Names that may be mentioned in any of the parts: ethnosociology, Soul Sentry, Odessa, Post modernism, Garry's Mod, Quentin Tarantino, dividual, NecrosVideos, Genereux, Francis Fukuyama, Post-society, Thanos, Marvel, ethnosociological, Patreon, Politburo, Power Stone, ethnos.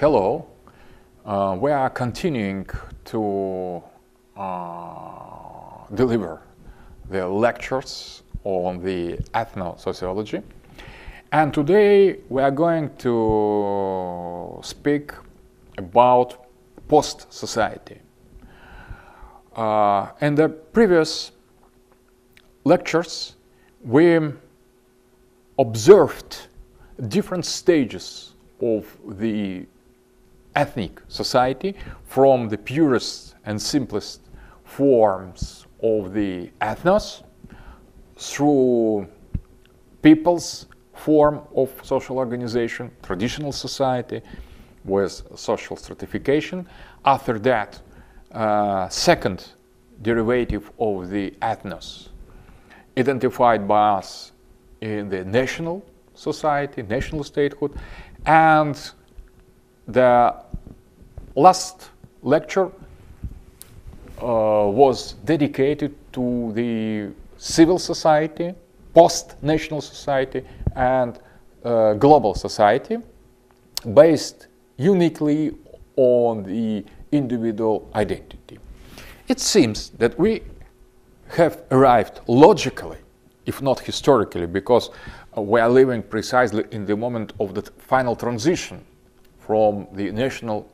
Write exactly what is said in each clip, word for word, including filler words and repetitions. hello, uh, we are continuing to uh, deliver the lectures on the ethnosociology. And today we are going to speak about post-society. Uh, in the previous lectures, we observed different stages of the ethnic society, from the purest and simplest forms of the ethnos through people's form of social organization, traditional society with social stratification. After that, uh, second derivative of the ethnos, identified by us in the national society, national statehood. And the last lecture uh, was dedicated to the civil society, post-national society, and uh, global society, based uniquely on the individual identity. It seems that we have arrived logically, if not historically, because we are living precisely in the moment of the final transition from the national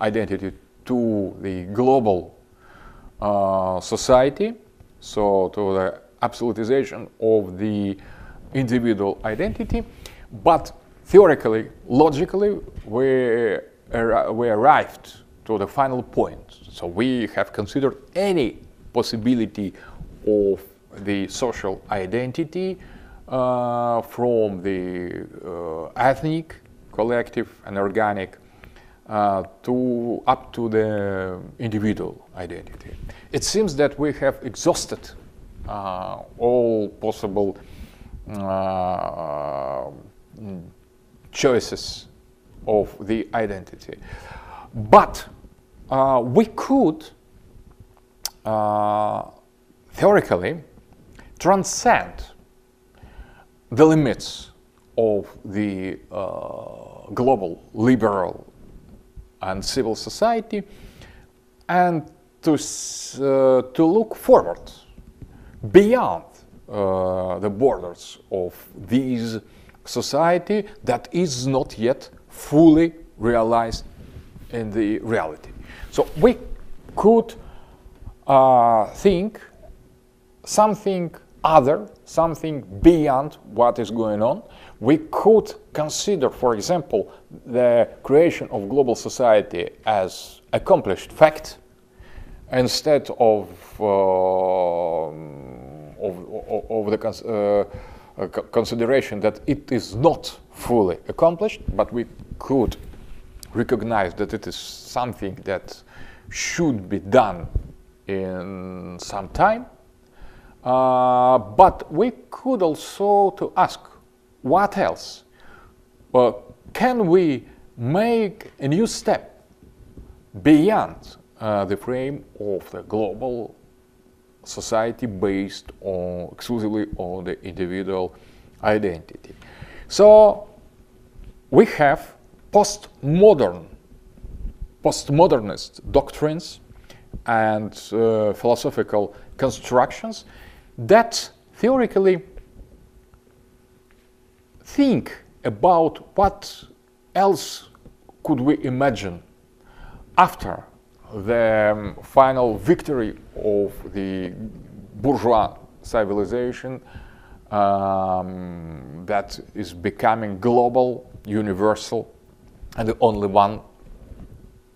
identity to the global uh, society, so to the absolutization of the individual identity. But theoretically, logically, we, ar we arrived to the final point. So we have considered any possibility of the social identity uh, from the uh, ethnic, collective, and organic uh, to up to the individual identity. It seems that we have exhausted uh, all possible Uh, choices of the identity, but uh, we could uh, theoretically transcend the limits of the uh, global liberal and civil society, and to uh, to look forward beyond Uh, the borders of this society that is not yet fully realized in the reality. So we could uh, think something other, something beyond what is going on. We could consider, for example, the creation of global society as accomplished fact instead of uh, Of, of the cons uh, uh, consideration that it is not fully accomplished, but we could recognize that it is something that should be done in some time. Uh, but we could also to ask, what else? Well, can we make a new step beyond uh, the frame of the global society based on exclusively on the individual identity? So we have postmodern, postmodernist doctrines and uh, philosophical constructions that theoretically think about what else could we imagine after the um, final victory of the bourgeois civilization um, that is becoming global, universal, and the only one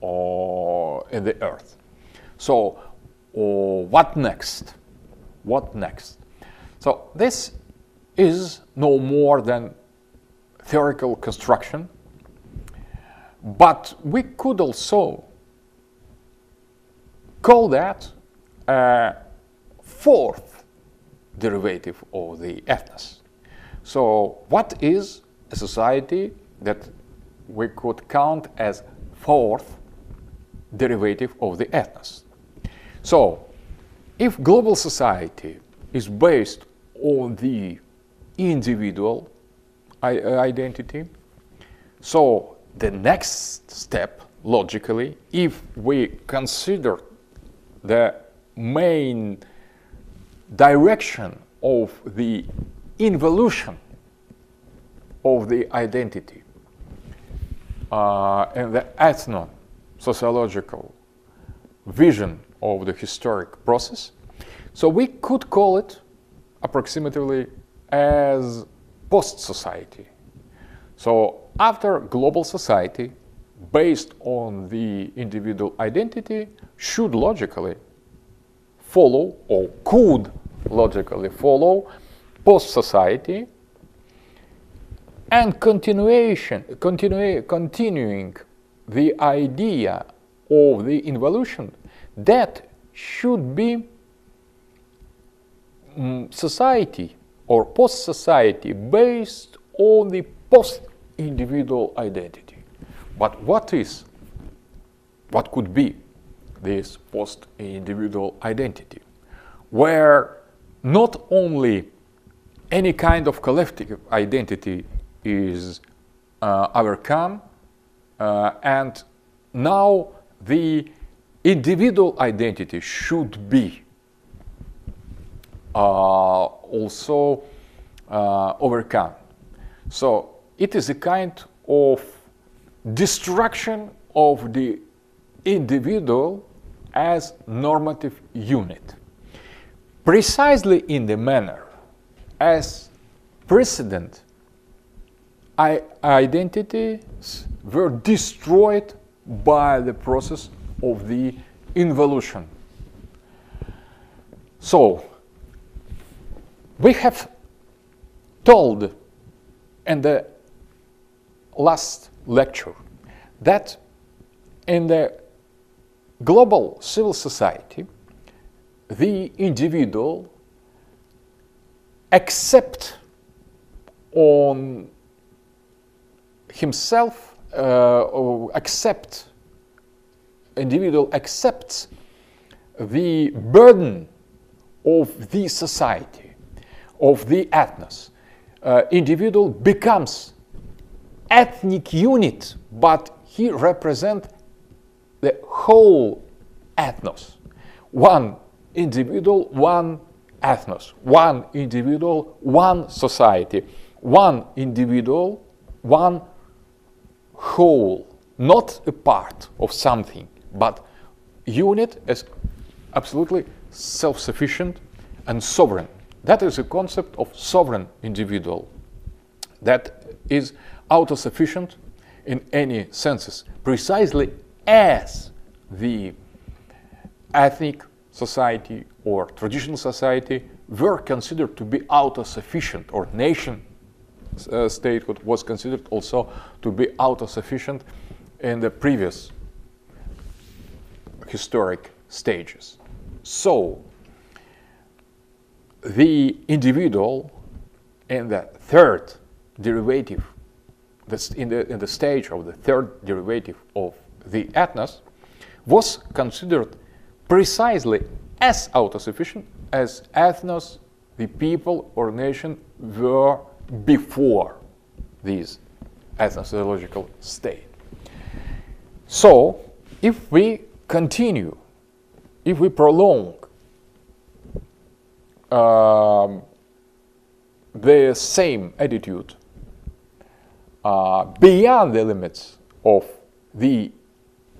uh, in the earth. So uh, what next? What next? So this is no more than theoretical construction, but we could also call that a fourth derivative of the ethnos. So what is a society that we could count as fourth derivative of the ethnos? So if global society is based on the individual identity, so the next step, logically, if we consider the main direction of the involution of the identity uh, and the ethno-sociological vision of the historic process, so we could call it approximately as post-society. So after global society, based on the individual identity, should logically follow, or could logically follow, post-society and continuation, continue, continuing the idea of the involution that should be um, society or post-society based on the post-individual identity. But what is, what could be this post-individual identity, where not only any kind of collective identity is uh, overcome, uh, and now the individual identity should be uh, also uh, overcome. So it is a kind of destruction of the individual as normative unit, precisely in the manner as precedent identities were destroyed by the process of the involution. So we have told in the last lecture that in the global civil society, the individual, except on himself, uh, or accept, individual accepts the burden of the society, of the ethnos. Uh, individual becomes ethnic unit, but he represents the whole ethnos. One individual, one ethnos. One individual, one society. One individual, one whole, not a part of something, but unit is absolutely self-sufficient and sovereign. That is a concept of sovereign individual that is autosufficient in any senses, precisely as the ethnic society or traditional society were considered to be autosufficient, or nation Uh, statehood was considered also to be autosufficient in the previous historic stages. So the individual in the third derivative, this in the in the stage of the third derivative of the ethnos, was considered precisely as autosufficient as ethnos, the people or nation, were before this ethnosociological state. So if we continue, if we prolong um, the same attitude uh, beyond the limits of the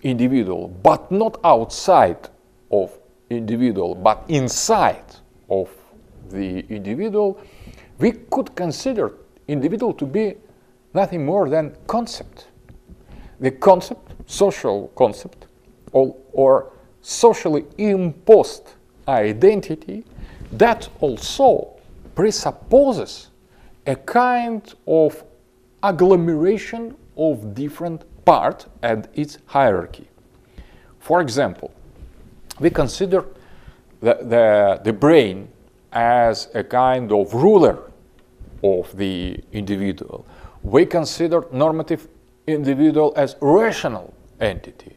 individual, but not outside of individual, but inside of the individual, we could consider individual to be nothing more than concept. The concept, social concept, or, or socially imposed identity that also presupposes a kind of agglomeration of different parts and its hierarchy. For example, we consider the, the, the brain as a kind of ruler of the individual. We consider normative individual as rational entity,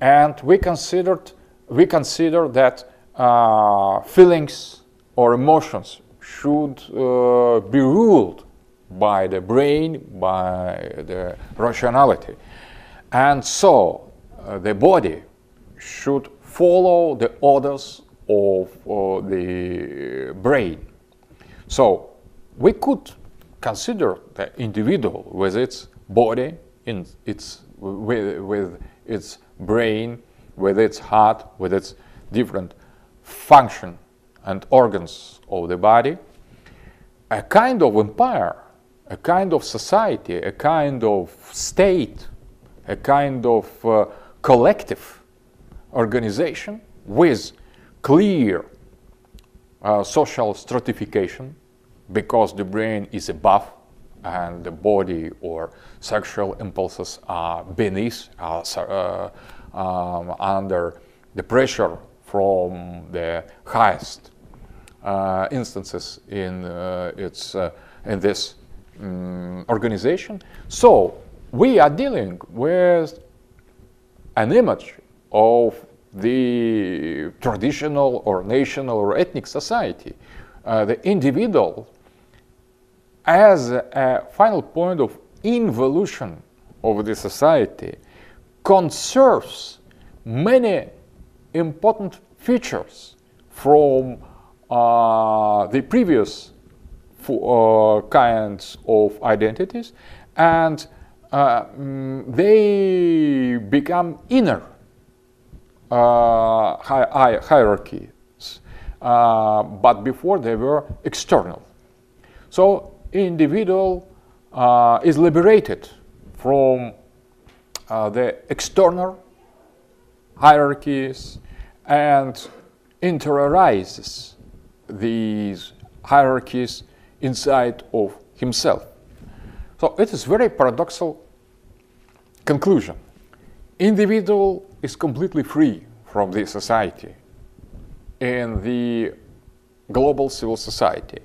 and we considered we consider that uh, feelings or emotions should uh, be ruled by the brain, by the rationality. And so uh, the body should follow the orders of uh, the brain. So we could consider the individual with its body, in its, with, with its brain, with its heart, with its different function and organs of the body, a kind of empire, a kind of society, a kind of state, a kind of uh, collective organization with clear uh, social stratification, because the brain is above and the body or sexual impulses are beneath, are uh, um, under the pressure from the highest uh, instances in uh, its uh, in this um, organization. So we are dealing with an image of the traditional or national or ethnic society, uh, the individual, as a final point of involution of the society, conserves many important features from uh, the previous uh, kinds of identities, and uh, mm, they become inner uh, hi hierarchies, uh, but before they were external. So individual uh, is liberated from uh, the external hierarchies and interiorizes these hierarchies inside of himself. So it is very paradoxical conclusion. Individual is completely free from the society in the global civil society,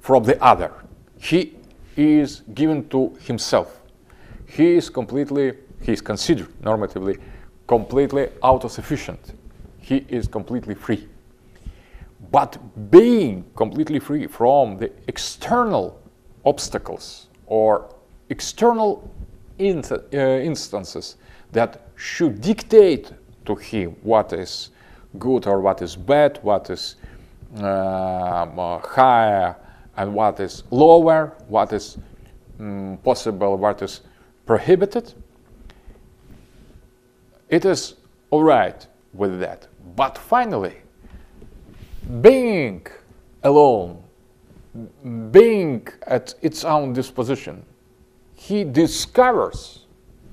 from the other. He is given to himself. He is completely, he is considered normatively completely autosufficient. He is completely free. But being completely free from the external obstacles or external in uh, instances that should dictate to him what is good or what is bad, what is um, higher and what is lower, what is um, possible, what is prohibited, it is all right with that. But finally, being alone, being at its own disposition, he discovers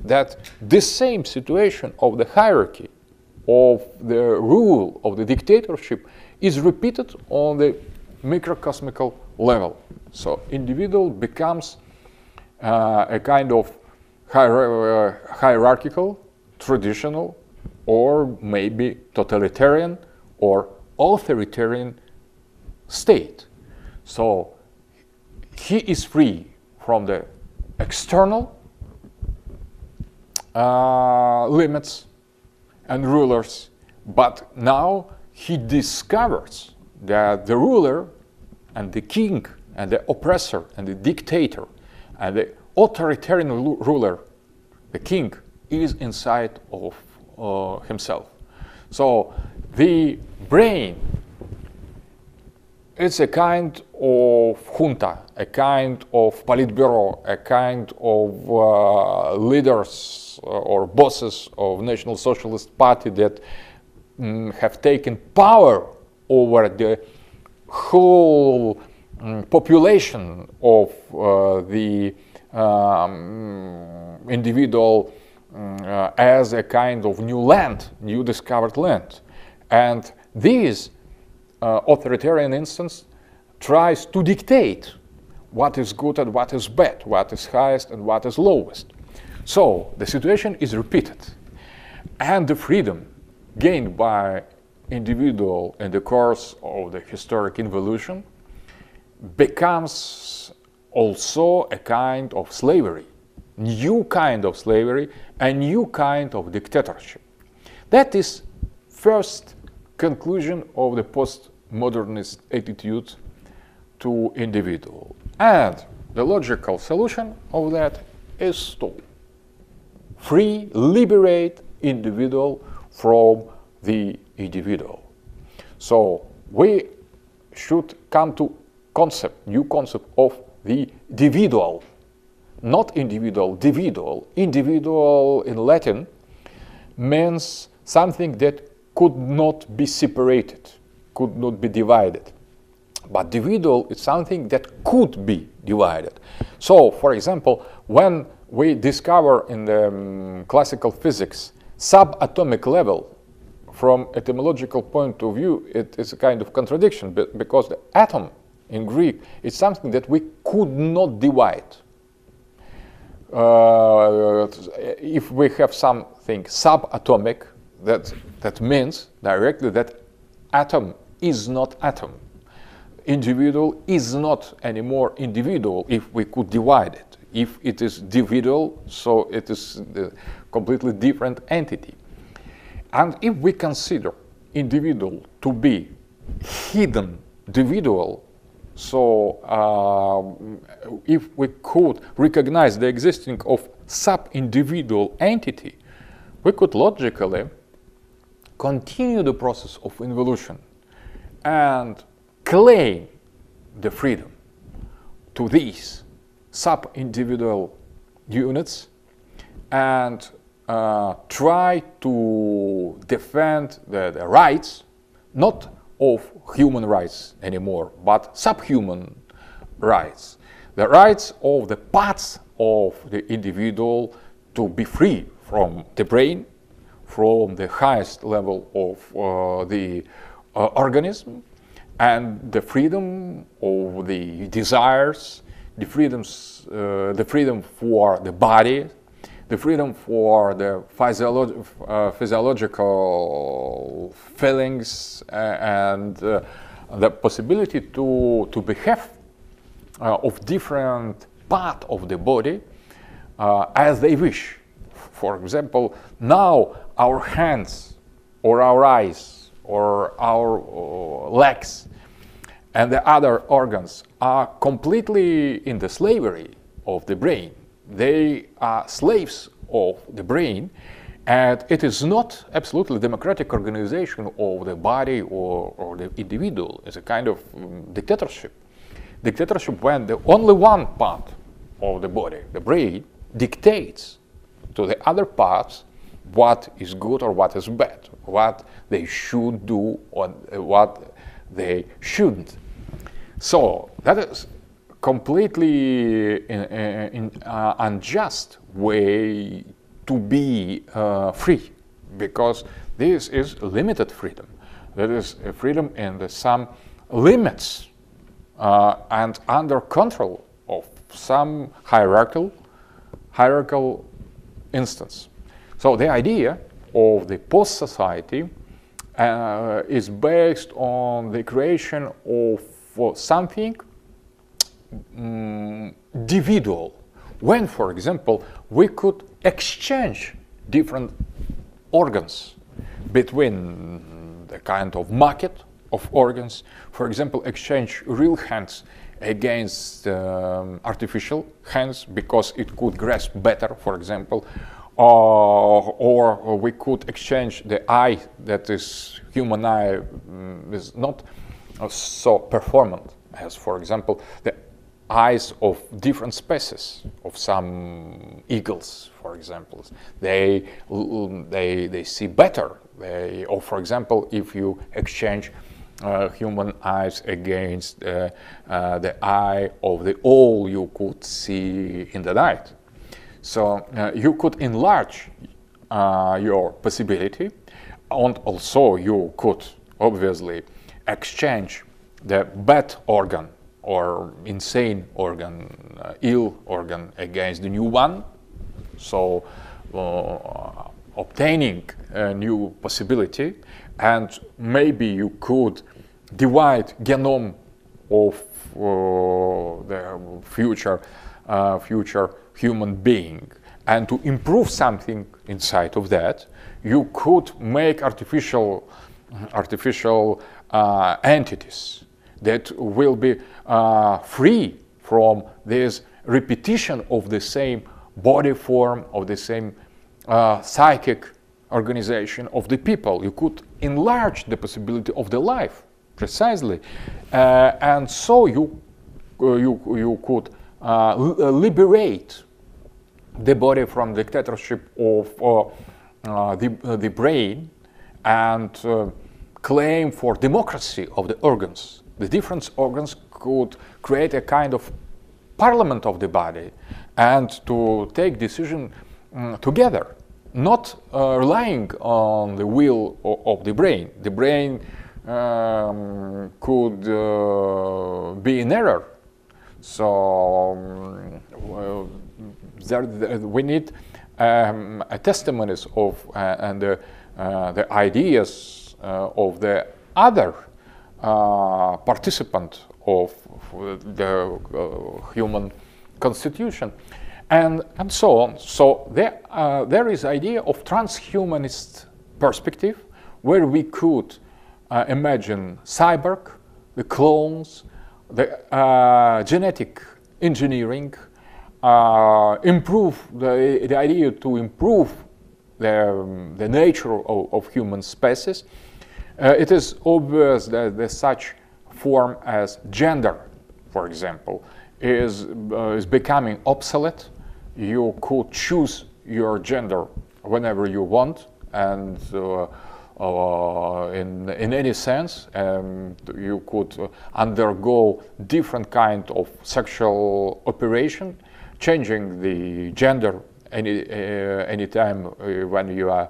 that this same situation of the hierarchy, of the rule, of the dictatorship, is repeated on the microcosmical level. So individual becomes uh, a kind of hier- uh, hierarchical, traditional, or maybe totalitarian or authoritarian state. So he is free from the external uh, limits and rulers, but now he discovers that the ruler and the king and the oppressor and the dictator and the authoritarian ruler, the king, is inside of uh, himself. So the brain is a kind of junta, a kind of politburo, a kind of uh, leaders or bosses of National Socialist Party that um, have taken power over the whole um, population of uh, the um, individual Uh, as a kind of new land, new discovered land. And this uh, authoritarian instance tries to dictate what is good and what is bad, what is highest and what is lowest. So the situation is repeated. And the freedom gained by individual in the course of the historic involution becomes also a kind of slavery, new kind of slavery, a new kind of dictatorship. That is first conclusion of the postmodernist attitude to individual. And The logical solution of that is to free, liberate individual from the individual. So we should come to concept, new concept of the dividual, not individual, dividual. Individual in Latin means something that could not be separated, could not be divided. But dividual is something that could be divided. So, for example, when we discover in the um, classical physics subatomic level, from etymological point of view, it is a kind of contradiction, because the atom in Greek is something that we could not divide. Uh, if we have something subatomic, that, that means directly that atom is not atom. Individual is not anymore individual if we could divide it. If it is individual, so it is a completely different entity. And if we consider individual to be hidden individual, so uh, if we could recognize the existence of sub-individual entity, we could logically continue the process of involution and claim the freedom to these sub-individual units and Uh, try to defend the, the rights, not of human rights anymore, but subhuman rights. The rights of the parts of the individual to be free from the brain, from the highest level of uh, the uh, organism, and the freedom of the desires, the, freedoms, uh, the freedom for the body, the freedom for the physiolo uh, physiological feelings uh, and uh, the possibility to, to behave uh, of different part of the body uh, as they wish. For example, now our hands or our eyes or our uh, legs and the other organs are completely in the slavery of the brain. They are slaves of the brain, and it is not absolutely democratic organization of the body or, or the individual. It's a kind of um, dictatorship. Dictatorship when the only one part of the body, the brain, dictates to the other parts what is good or what is bad, what they should do or what they shouldn't. So that is completely in, in, uh, unjust way to be uh, free, because this is limited freedom. That is a freedom in some limits uh, and under control of some hierarchical, hierarchical instance. So the idea of the post-society uh, is based on the creation of uh, something Mm, individual, when, for example, we could exchange different organs between the kind of market of organs, for example, exchange real hands against um, artificial hands because it could grasp better, for example, uh, or we could exchange the eye that is human eye um, is not uh, so performant as, for example, the eyes of different species, of some eagles, for example. They, they, they see better. They, or, for example, if you exchange uh, human eyes against uh, uh, the eye of the owl you could see in the night. So uh, you could enlarge uh, your possibility, and also you could obviously exchange the bad organ or insane organ, uh, ill organ against the new one, so uh, obtaining a new possibility. And maybe you could divide genome of uh, the future, uh, future human being, and to improve something inside of that, you could make artificial, artificial uh, entities that will be uh, free from this repetition of the same body form, of the same uh, psychic organization of the people. You could enlarge the possibility of the life, precisely. Uh, and so you, uh, you, you could uh, liberate the body from the dictatorship of uh, uh, the, uh, the brain, and uh, claim for democracy of the organs. The different organs could create a kind of parliament of the body and to take decision um, together, not uh, relying on the will of, of the brain. The brain um, could uh, be in error. So um, well, there, there, we need um, a testimonies of uh, and uh, uh, the ideas uh, of the other uh, participant of the uh, human constitution, and and so on. So there uh, there is idea of transhumanist perspective, where we could uh, imagine cyborg, the clones, the uh, genetic engineering, uh, improve the, the idea to improve the um, the nature of, of human species. Uh, it is obvious that there's such form as gender, for example, is, uh, is becoming obsolete. You could choose your gender whenever you want, and uh, uh, in, in any sense, um, you could uh, undergo different kind of sexual operation, changing the gender any uh, any time uh, when you are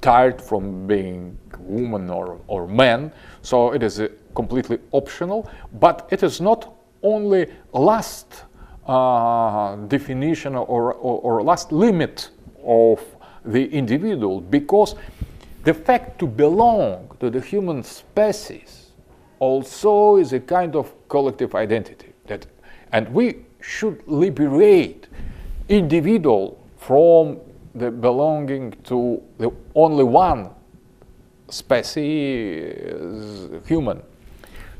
tired from being woman or, or man. So it is a completely optional, but it is not only last uh, definition or, or, or last limit of the individual, because the fact to belong to the human species also is a kind of collective identity. That, and we should liberate individual from the belonging to the only one species, human.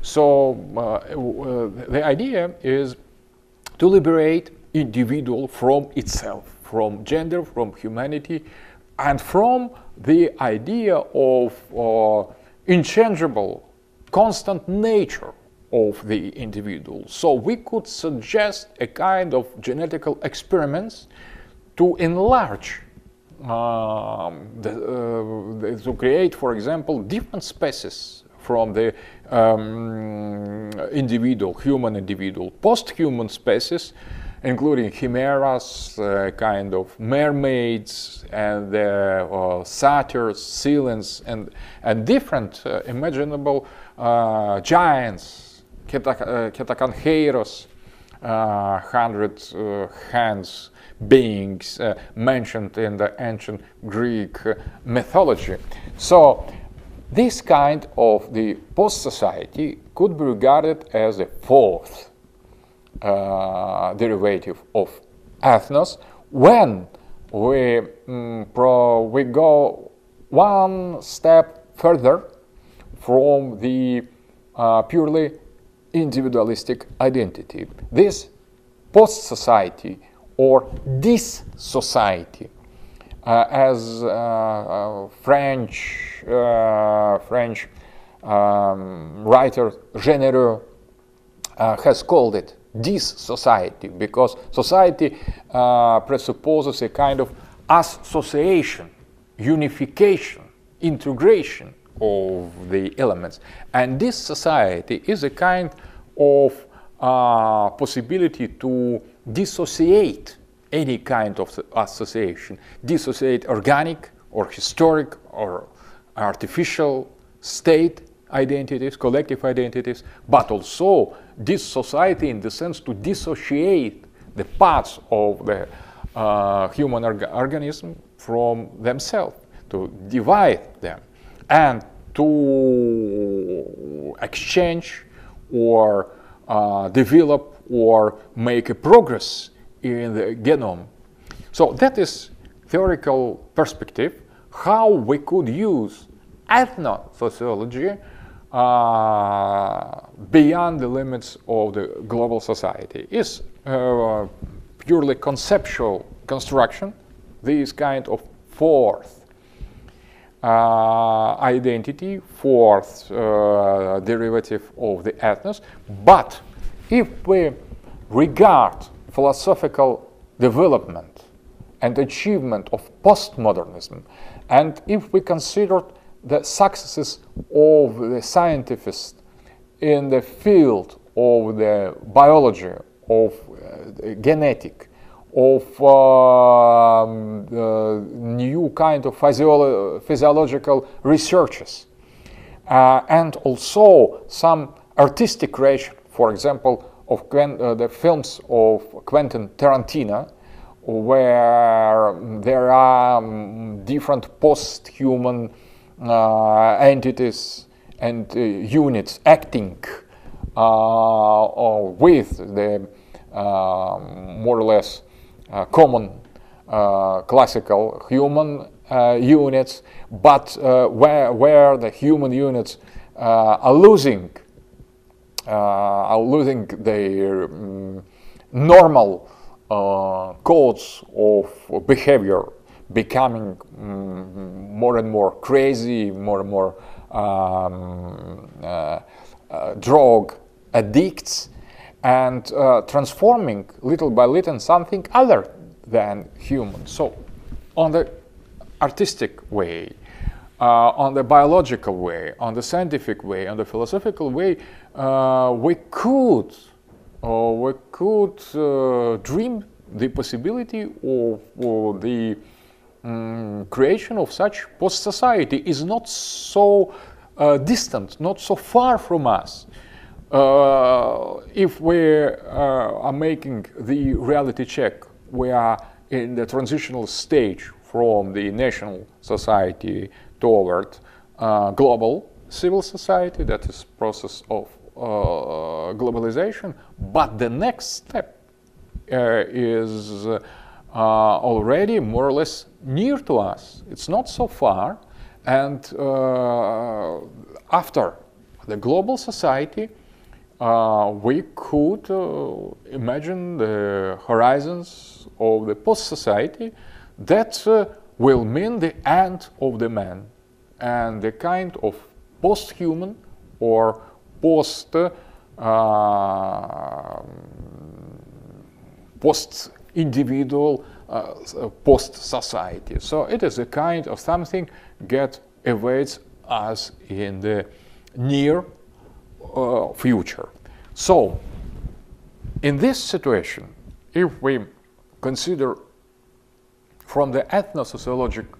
So uh, uh, the idea is to liberate individual from itself, from gender, from humanity, and from the idea of uh, unchangeable, constant nature of the individual. So we could suggest a kind of genetical experiments to enlarge, um, the, uh, to create, for example, different species from the um, individual, human individual, post-human species, including chimeras, uh, kind of mermaids, and uh, uh, satyrs, silens, and, and different uh, imaginable uh, giants, cetacanheros, uh, hundred uh, hands, beings uh, mentioned in the ancient Greek uh, mythology. So this kind of the post-society could be regarded as the fourth uh, derivative of ethnos, when we, mm, pro we go one step further from the uh, purely individualistic identity. This post-society or this society, uh, as uh, uh, French uh, French um, writer Genereux uh, has called it, this society, because society uh, presupposes a kind of association, unification, integration of the elements, and this society is a kind of uh, possibility to dissociate any kind of association, dissociate organic or historic or artificial state identities, collective identities, but also dissociate in the sense to dissociate the parts of the uh, human org organism from themselves, to divide them, and to exchange or uh, develop or make a progress in the genome. So that is theoretical perspective, how we could use ethno-sociology uh, beyond the limits of the global society. It's uh, purely conceptual construction, this kind of fourth uh, identity, fourth uh, derivative of the ethnos. But if we regard philosophical development and achievement of postmodernism, and if we consider the successes of the scientists in the field of the biology, of uh, the genetic, of uh, the new kind of physio physiological researches, uh, and also some artistic creation, for example, of Quen uh, the films of Quentin Tarantino, where there are um, different post-human uh, entities and uh, units acting uh, or with the uh, more or less uh, common uh, classical human uh, units, but uh, where, where the human units uh, are losing uh, are losing their um, normal Uh, codes of behavior, becoming mm, more and more crazy, more and more um, uh, uh, drug addicts, and uh, transforming little by little something other than human. So on the artistic way, uh, on the biological way, on the scientific way, on the philosophical way, uh, we could Uh, we could uh, dream the possibility of, of the um, creation of such post-society is not so uh, distant, not so far from us. Uh, if we uh, are making the reality check, we are in the transitional stage from the national society toward uh, global civil society, that is process of Uh, globalization, but the next step uh, is uh, already more or less near to us. It's not so far, and uh, after the global society, uh, we could uh, imagine the horizons of the post-society that uh, will mean the end of the man and the kind of post-human or Post, uh, post-individual, uh, post-society. So it is a kind of something that awaits us in the near uh, future. So, in this situation, if we consider from the ethnosociological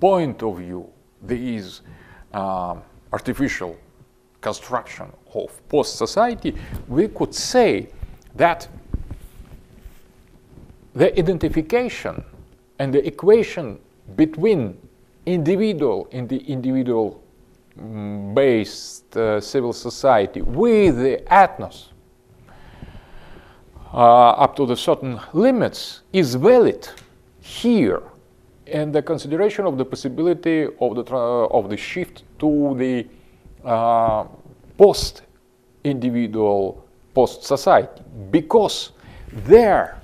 point of view these uh, artificial construction of post-society, we could say that the identification and the equation between individual and the individual-based uh, civil society with the ethnos uh, up to the certain limits is valid here in the consideration of the possibility of the, uh, of the shift to the Uh, post-individual, post-society, because there,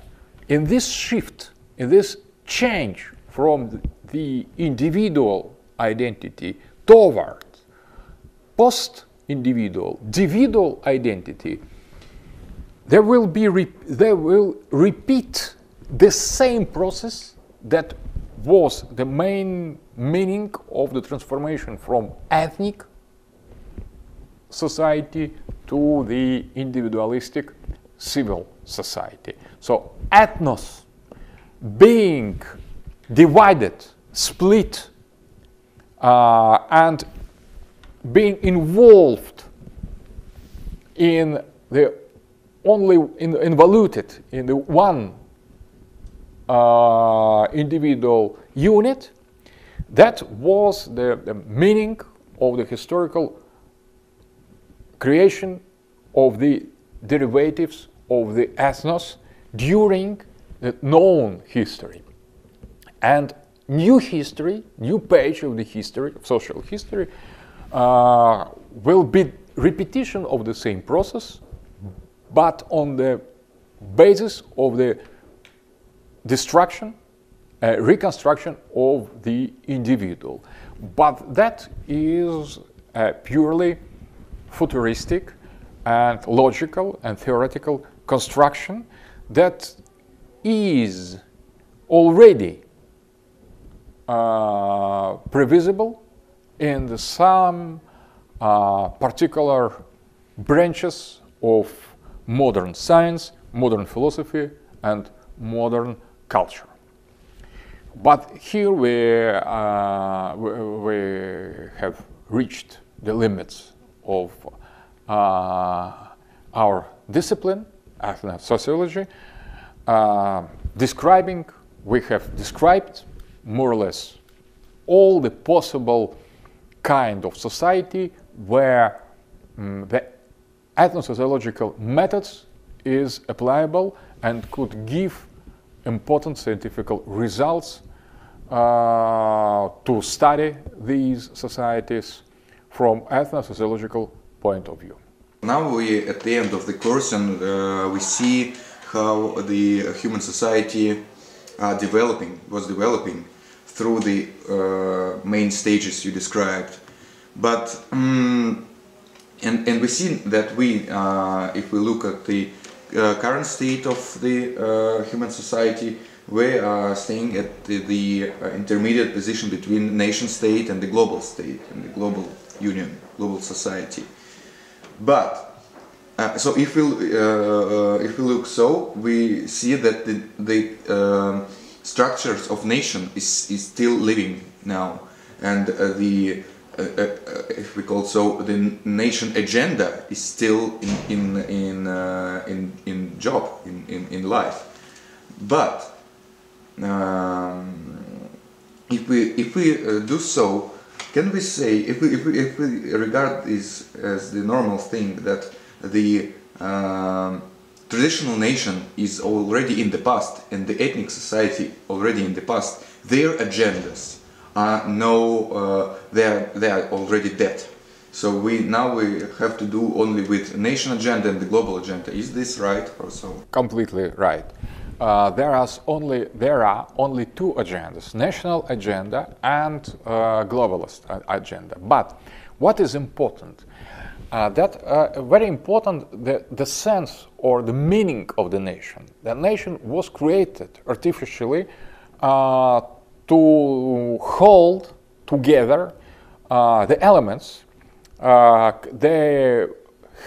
in this shift, in this change from the individual identity toward post-individual, dividual identity, there will be re there will repeat the same process that was the main meaning of the transformation from ethnic society to the individualistic civil society. So ethnos being divided, split, uh, and being involved in the only in, involuted in the one uh, individual unit, that was the, the meaning of the historical creation of the derivatives of the ethnos during the known history. And new history, new page of the history, of social history, uh, will be repetition of the same process, but on the basis of the destruction, uh, reconstruction of the individual. But that is uh, purely futuristic and logical and theoretical construction that is already uh, previsible in some uh, particular branches of modern science, modern philosophy, and modern culture. But here we, uh, we have reached the limits of uh, our discipline, ethnosociology. Uh, describing, we have described more or less all the possible kind of society where um, the ethnosociological methods is applicable and could give important scientific results uh, to study these societies from ethnosociological point of view. Now we, at the end of the course, and uh, we see how the human society uh, developing, was developing through the uh, main stages you described. But, um, and, and we see that we, uh, if we look at the Uh, current state of the uh, human society, we are staying at the, the uh, intermediate position between nation state and the global state, and the global union, global society. But uh, so if we uh, uh, if we look, so we see that the, the uh, structures of nation is is still living now, and uh, the Uh, uh, if we call so, the nation agenda is still in in in uh, in, in job in, in in life, but um, if we if we uh, do so, can we say if we if we, if we regard this as the normal thing that the um, traditional nation is already in the past and the ethnic society already in the past, their agendas. Uh, no, uh, they are, they are already dead. So we now we have to do only with nation agenda and the global agenda. Is this right or so? Completely right. Uh, there are only there are only two agendas: national agenda and uh, globalist agenda. But what is important? Uh, that uh, very important the the sense or the meaning of the nation. The nation was created artificially. Uh, to hold together uh, the elements. Uh, they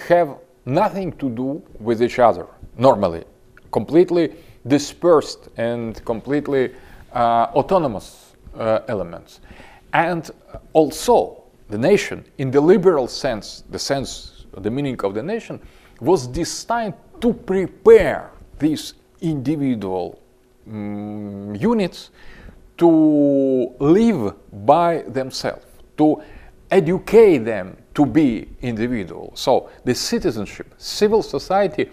have nothing to do with each other, normally, completely dispersed and completely uh, autonomous uh, elements. And also the nation, in the liberal sense, the sense, the meaning of the nation, was destined to prepare these individual um, units to live by themselves, to educate them to be individual. So the citizenship, civil society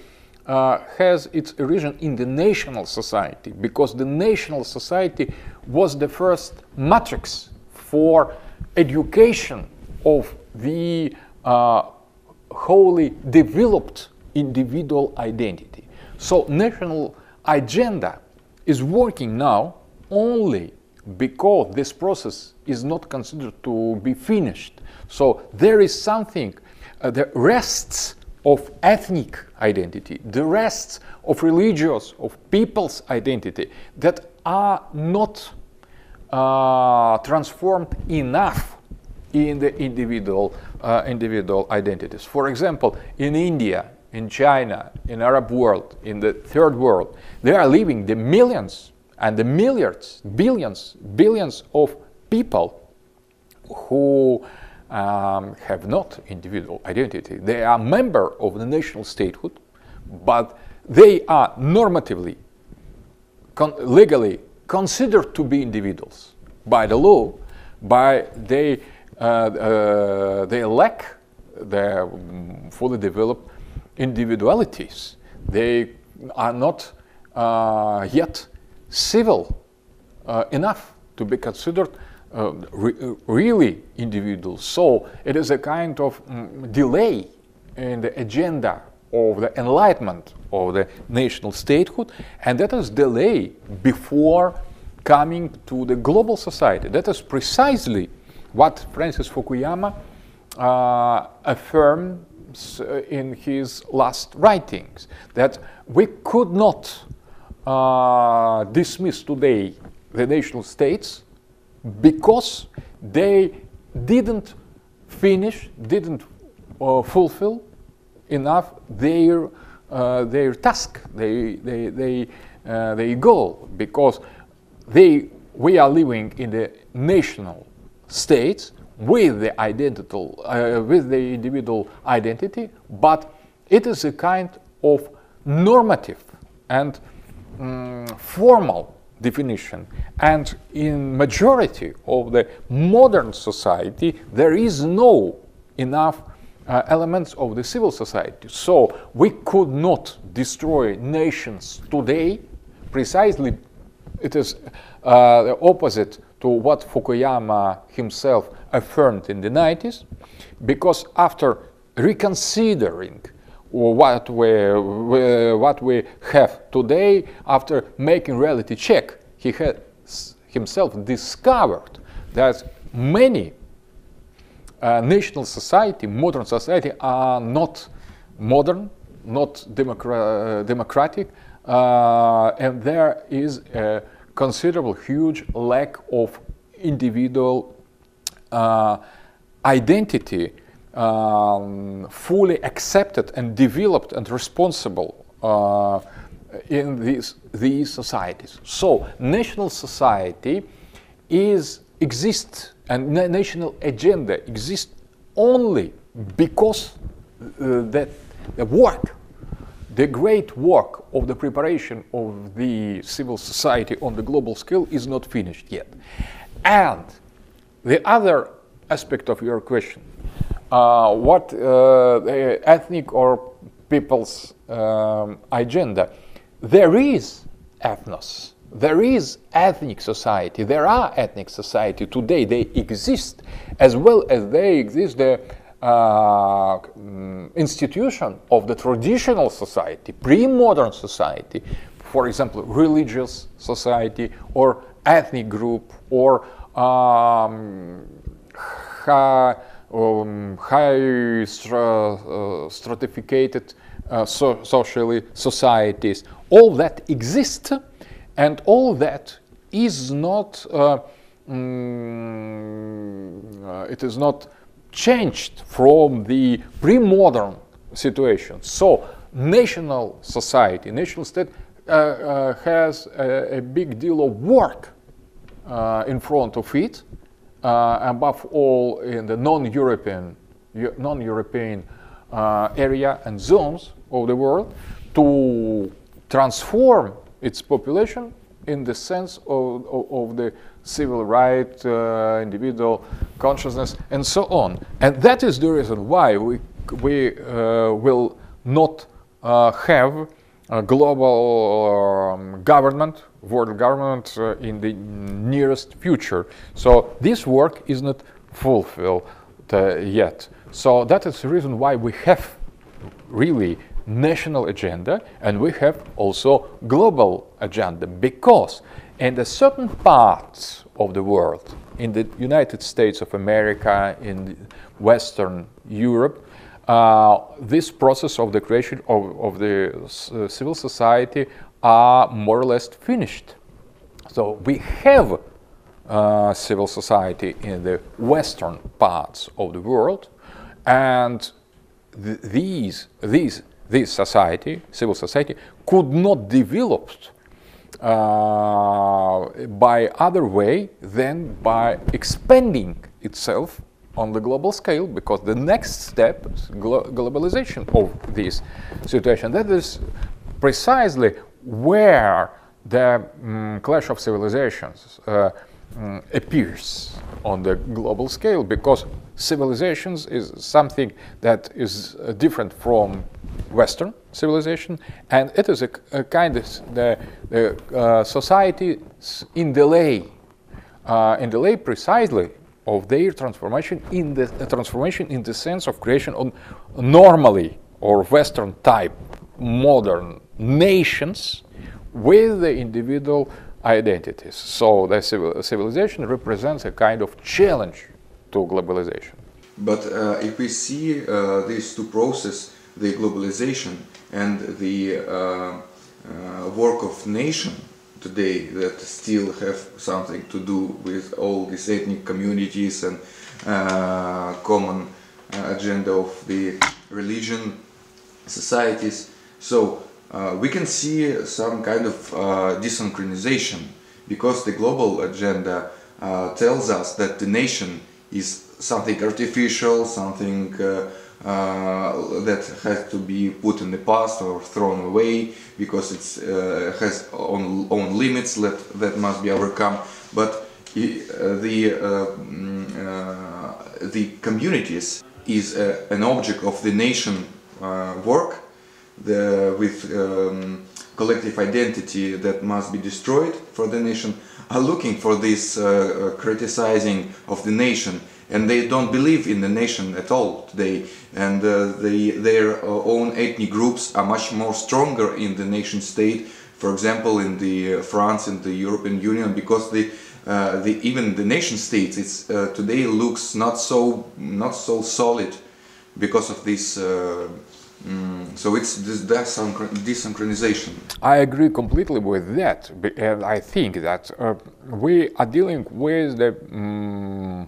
uh, has its origin in the national society, because the national society was the first matrix for education of the uh, wholly developed individual identity. So national agenda is working now only because this process is not considered to be finished. So there is something, uh, the rests of ethnic identity, the rests of religious, of people's identity, that are not uh, transformed enough in the individual, uh, individual identities. For example, in India, in China, in Arab world, in the third world, they are living the millions and the milliards, billions, billions of people who um, have not individual identity. They are members of the national statehood, but they are normatively, con legally considered to be individuals by the law, by they, uh, uh, they lack their fully developed individualities. They are not uh, yet civil uh, enough to be considered uh, re really individuals. So it is a kind of um, delay in the agenda of the enlightenment of the national statehood, and that is delay before coming to the global society. That is precisely what Francis Fukuyama uh, affirms in his last writings, that we could not uh, dismiss today the national states because they didn't finish, didn't uh, fulfill enough their uh, their task, they they they uh, their goal, because they we are living in the national states with the identical uh, with the individual identity, but it is a kind of normative and um, formal definition, and in majority of the modern society there is no enough Uh, elements of the civil society. So we could not destroy nations today. Precisely, it is uh, the opposite to what Fukuyama himself affirmed in the nineties, because after reconsidering what we, what we have today, after making reality check, he had himself discovered that many Uh, national society, modern society, are not modern, not democra democratic, uh, and there is a considerable, huge lack of individual uh, identity um, fully accepted and developed and responsible uh, in these, these societies. So national society is exists and na national agenda exists only because uh, that the work, the great work of the preparation of the civil society on the global scale is not finished yet. And the other aspect of your question, uh, what uh, the ethnic or people's um, agenda, there is ethnos. There is ethnic society, there are ethnic society today, they exist, as well as they exist the uh, institution of the traditional society, pre-modern society, for example, religious society or ethnic group or um, high, um, high stra uh, stratificated uh, so socially societies, all that exists. And all that is not, uh, mm, uh, it is not changed from the pre-modern situation. So national society, national state uh, uh, has a, a big deal of work uh, in front of it, uh, above all in the non-European, non-European uh, area and zones of the world, to transform its population in the sense of, of, of the civil right, uh, individual consciousness, and so on. And that is the reason why we, we uh, will not uh, have a global um, government, world government, uh, in the nearest future. So this work is not fulfilled uh, yet. So that is the reason why we have really national agenda, and we have also global agenda, because in a certain parts of the world, in the United States of America, in Western Europe, uh, this process of the creation of, of the uh, civil society are more or less finished. So we have uh, civil society in the Western parts of the world, and th these these this society, civil society, could not develop uh, by other way than by expanding itself on the global scale, because the next step is glo globalization of this situation. That is precisely where the um, clash of civilizations uh, um, appears on the global scale, because civilizations is something that is uh, different from Western civilization, and it is a, a kind of the, the uh, society in delay, uh, and delay precisely of their transformation in the uh, transformation in the sense of creation of normally or Western type modern nations with the individual identities. So the civil civilization represents a kind of challenge to globalization. But uh, if we see uh, these two processes, the globalization and the uh, uh, work of nation today, that still have something to do with all these ethnic communities and uh, common uh, agenda of the religion societies. So uh, we can see some kind of uh, desynchronization, because the global agenda uh, tells us that the nation is something artificial, something uh, uh, that has to be put in the past or thrown away because it uh, has own, own limits that, that must be overcome. But uh, the, uh, uh, the communities is uh, an object of the nation uh, work the, with um, collective identity that must be destroyed for the nation, are looking for this uh, criticizing of the nation. And they don't believe in the nation at all today, and uh, they, their own ethnic groups are much more stronger in the nation state, for example in the uh, France and the European Union, because the, uh, the, even the nation states it's, uh, today looks not so, not so solid because of this, uh, mm, so it's this desynchronization. I agree completely with that, and I think that uh, we are dealing with the um,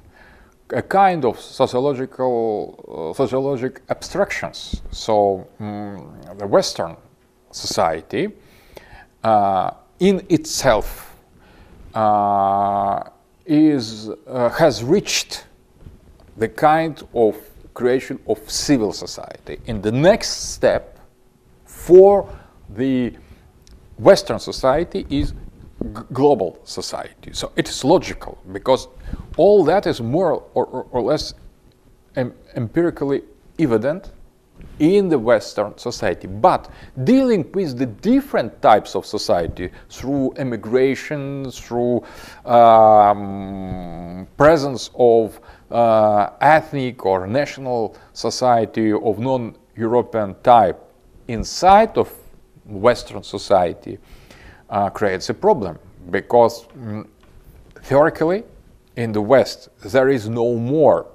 a kind of sociological, uh, sociologic abstractions. So mm, the Western society uh, in itself uh, is, uh, has reached the kind of creation of civil society. And the next step for the Western society is global society. So it is logical, because all that is more or, or, or less em empirically evident in the Western society. But dealing with the different types of society through emigration, through um, presence of uh, ethnic or national society of non-European type inside of Western society, Uh, creates a problem, because mm, theoretically in the West there is no more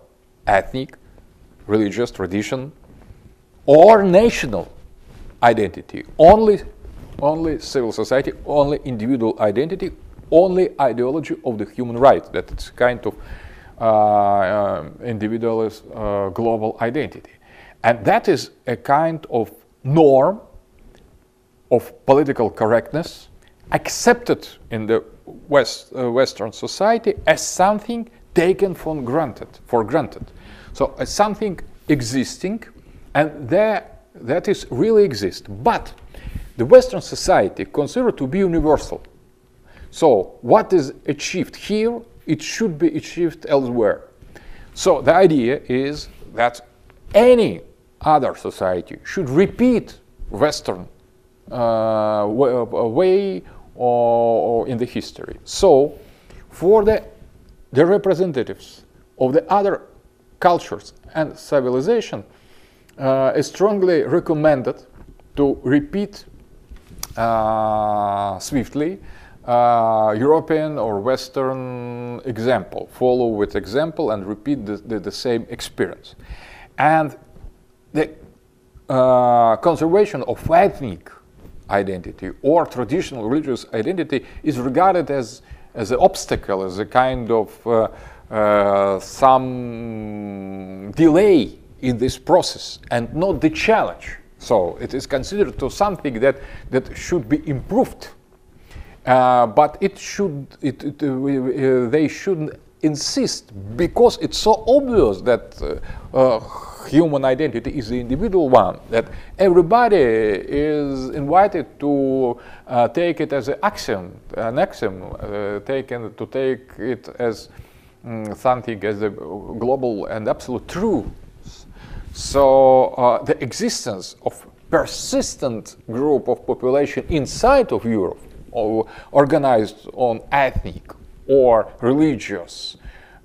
ethnic, religious tradition or national identity, only only civil society, only individual identity, only ideology of the human right, that it's kind of uh, uh, individualist uh, global identity. And that is a kind of norm of political correctness accepted in the West, uh, Western society as something taken for granted, for granted. So as something existing, and there, that is really exists. But the Western society considered to be universal. So what is achieved here, it should be achieved elsewhere. So the idea is that any other society should repeat Western uh, way or in the history. So for the, the representatives of the other cultures and civilization, uh, is strongly recommended to repeat uh, swiftly uh, European or Western example, follow with example and repeat the, the, the same experience. And the uh, conservation of ethnic identity or traditional religious identity is regarded as as an obstacle, as a kind of uh, uh, some delay in this process, and not the challenge. So it is considered to something that that should be improved, uh, but it should it, it uh, uh, they shouldn't insist, because it's so obvious that uh, uh, human identity is the individual one, that everybody is invited to uh, take it as an axiom, an axiom uh, taken to take it as um, something as a global and absolute truth. So uh, the existence of persistent group of population inside of Europe, or organized on ethnic or religious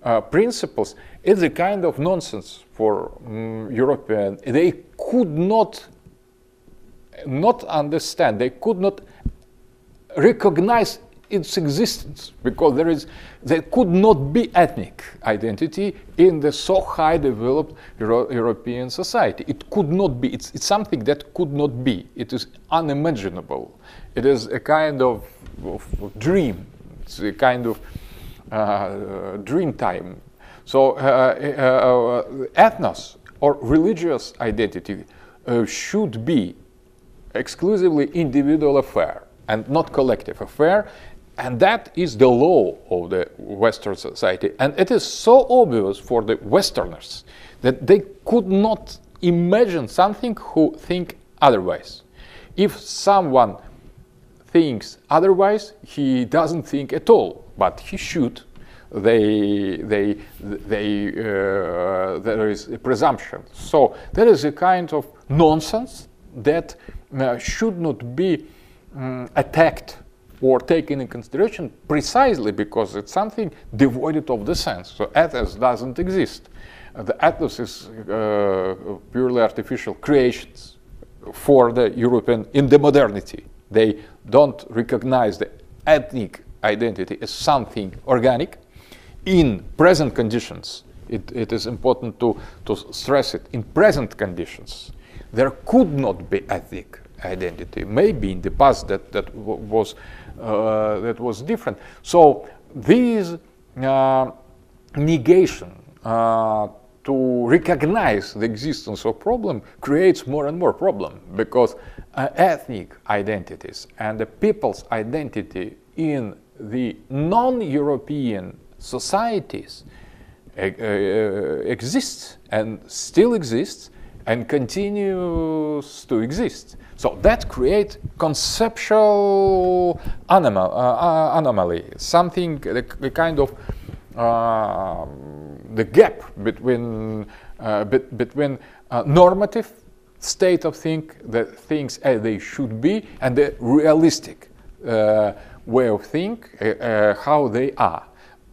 uh, principles, it's a kind of nonsense for um, European. They could not not understand, they could not recognize its existence, because there is, there could not be ethnic identity in the so high developed Euro European society. It could not be, it's, it's something that could not be, it is unimaginable. It is a kind of, of, of dream, it's a kind of uh, dream time. So uh, uh, ethnos or religious identity uh, should be exclusively individual affair and not collective affair. And that is the law of the Western society. And it is so obvious for the Westerners that they could not imagine something who think otherwise. If someone thinks otherwise, he doesn't think at all, but he should. They, they, they, uh, there is a presumption. So there is a kind of nonsense that uh, should not be um, attacked or taken in consideration, precisely because it's something devoid of the sense. So ethos doesn't exist. Uh, the ethos is uh, purely artificial creations for the European in the modernity. They don't recognize the ethnic identity as something organic. In present conditions, it, it is important to, to stress it, in present conditions, there could not be ethnic identity. Maybe in the past that, that was uh, that was different. So this uh, negation uh, to recognize the existence of problem creates more and more problem, because uh, ethnic identities and the people's identity in the non-European societies uh, uh, exists and still exists and continues to exist. So that creates conceptual anomal uh, anomaly, something, the, the kind of uh, the gap between uh, be between uh, normative state of think, the things as they should be, and the realistic uh, way of think, uh, uh, how they are,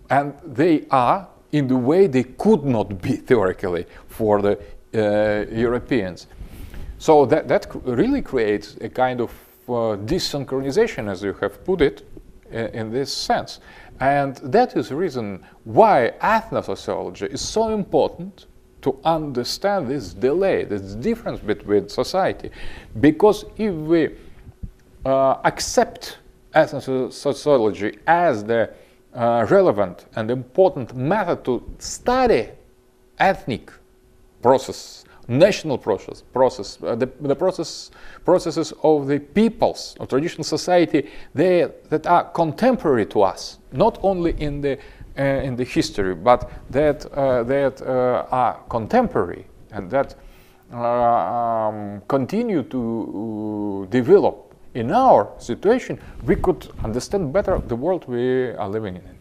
and they are in the way they could not be theoretically for the uh, Europeans. So that, that really creates a kind of uh, desynchronization, as you have put it, in, in this sense. And that is the reason why ethnosociology is so important to understand this delay, this difference between society. Because if we uh, accept ethnosociology as the uh, relevant and important method to study ethnic processes, national process, process uh, the, the process, processes of the peoples of traditional society, they, that are contemporary to us, not only in the uh, in the history, but that uh, that uh, are contemporary and that uh, um, continue to develop in our situation, we could understand better the world we are living in.